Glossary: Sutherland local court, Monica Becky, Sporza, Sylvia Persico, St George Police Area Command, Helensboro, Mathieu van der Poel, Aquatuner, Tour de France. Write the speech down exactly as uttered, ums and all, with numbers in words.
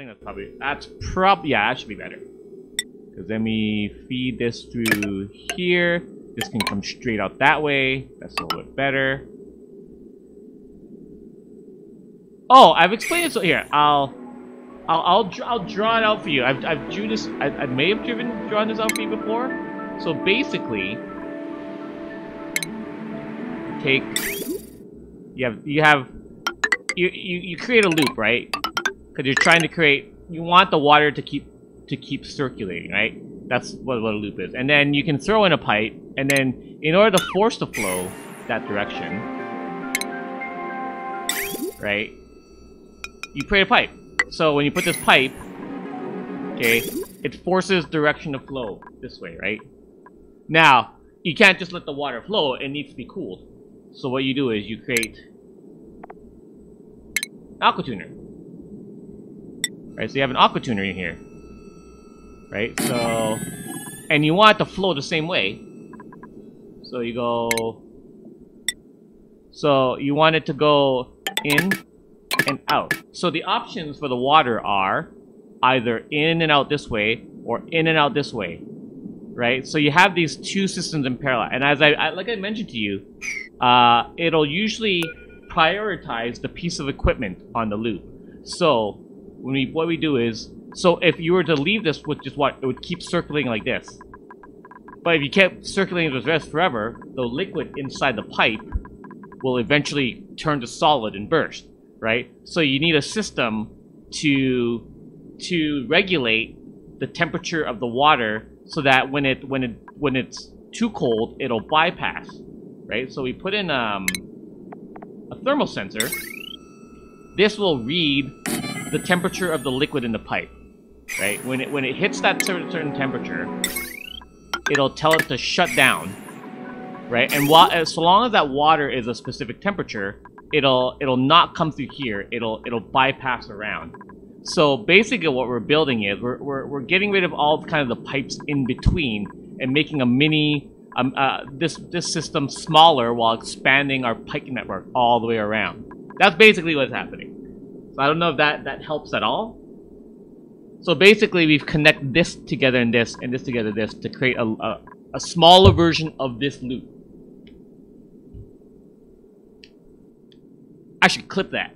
think that's probably, that's prob, yeah, that should be better. Because then we feed this through here. This can come straight out that way. That's a little bit better. Oh, I've explained it, so here, I'll, I'll, I'll, I'll draw it out for you. I've, I've drew this, I, I may have driven, drawn this out for you before. So basically, take, you have, you have, you, you, you create a loop, right? Because you're trying to create, you want the water to keep, to keep circulating, right? That's what, what a loop is. And then you can throw in a pipe, and then in order to force the flow that direction, right? You create a pipe. So when you put this pipe, okay, it forces direction to flow this way, right? Now, you can't just let the water flow, it needs to be cooled. So what you do is you create an Aquatuner. Right, so you have an Aquatuner in here. Right, so, and you want it to flow the same way. So you go, so you want it to go in and out. So the options for the water are either in and out this way or in and out this way, right? So you have these two systems in parallel, and as I, I like I mentioned to you, uh, it'll usually prioritize the piece of equipment on the loop. So when we what we do is, so if you were to leave this with just what, it would keep circulating like this. But if you kept circulating this rest forever, the liquid inside the pipe will eventually turn to solid and burst, right? So you need a system to to regulate the temperature of the water so that when it when it when it's too cold, it'll bypass, right? So we put in um, a thermal sensor. This will read the temperature of the liquid in the pipe, right? When it when it hits that certain temperature, it'll tell it to shut down. Right, and while, so long as that water is a specific temperature, it'll it'll not come through here. It'll it'll bypass around. So basically, what we're building is we're we're, we're getting rid of all kind of the pipes in between and making a mini um, uh, this this system smaller while expanding our pipe network all the way around. That's basically what's happening. So I don't know if that that helps at all. So basically, we've connected this together and this and this together and this to create a a, a smaller version of this loop. I should clip that.